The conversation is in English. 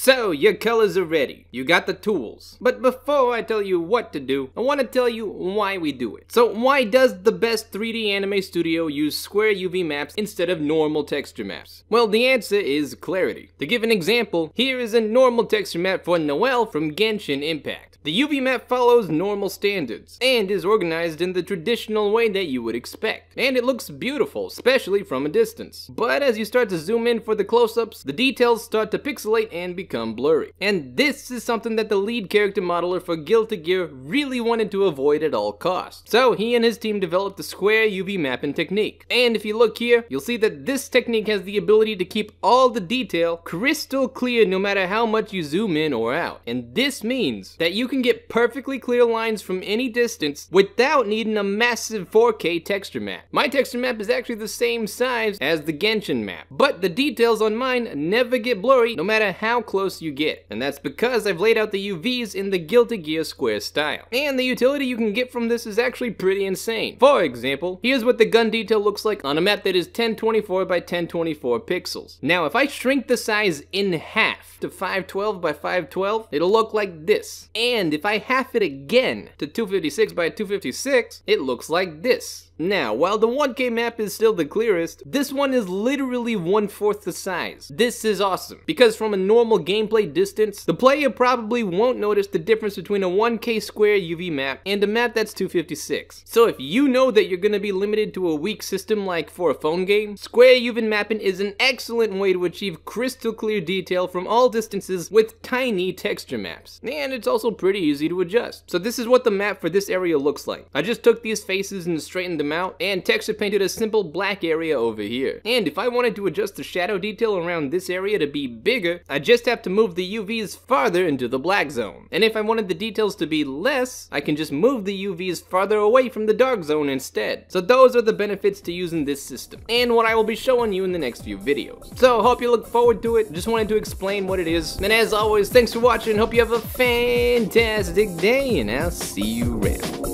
So, your colors are ready. You got the tools. But before I tell you what to do, I want to tell you why we do it. So, why does the best 3D anime studio use square UV maps instead of normal texture maps? Well, the answer is clarity. To give an example, here is a normal texture map for Noelle from Genshin Impact. The UV map follows normal standards and is organized in the traditional way that you would expect. And it looks beautiful, especially from a distance. But as you start to zoom in for the close-ups, the details start to pixelate and become blurry. And this is something that the lead character modeler for Guilty Gear really wanted to avoid at all costs. So he and his team developed the square UV mapping technique. And if you look here, you'll see that this technique has the ability to keep all the detail crystal clear no matter how much you zoom in or out. And this means that you can get perfectly clear lines from any distance without needing a massive 4K texture map. My texture map is actually the same size as the Genshin map, but the details on mine never get blurry no matter how close you get, and that's because I've laid out the UVs in the Guilty Gear square style. And the utility you can get from this is actually pretty insane. For example, here's what the gun detail looks like on a map that is 1024 by 1024 pixels. Now if I shrink the size in half to 512 by 512, it'll look like this, and if I half it again to 256 by 256, it looks like this. Now, while the 1K map is still the clearest, this one is literally 1/4 the size. This is awesome, because from a normal gameplay distance, the player probably won't notice the difference between a 1K square UV map and a map that's 256. So if you know that you're going to be limited to a weak system like for a phone game, square UV mapping is an excellent way to achieve crystal clear detail from all distances with tiny texture maps. And it's also pretty easy to adjust. So this is what the map for this area looks like. I just took these faces and straightened them out and texture painted a simple black area over here. And if I wanted to adjust the shadow detail around this area to be bigger, I just have to move the UVs farther into the black zone. And if I wanted the details to be less, I can just move the UVs farther away from the dark zone instead. So those are the benefits to using this system, and what I will be showing you in the next few videos. So hope you look forward to it. Just wanted to explain what it is. And as always, thanks for watching. Hope you have a fantastic day, and I'll see you around.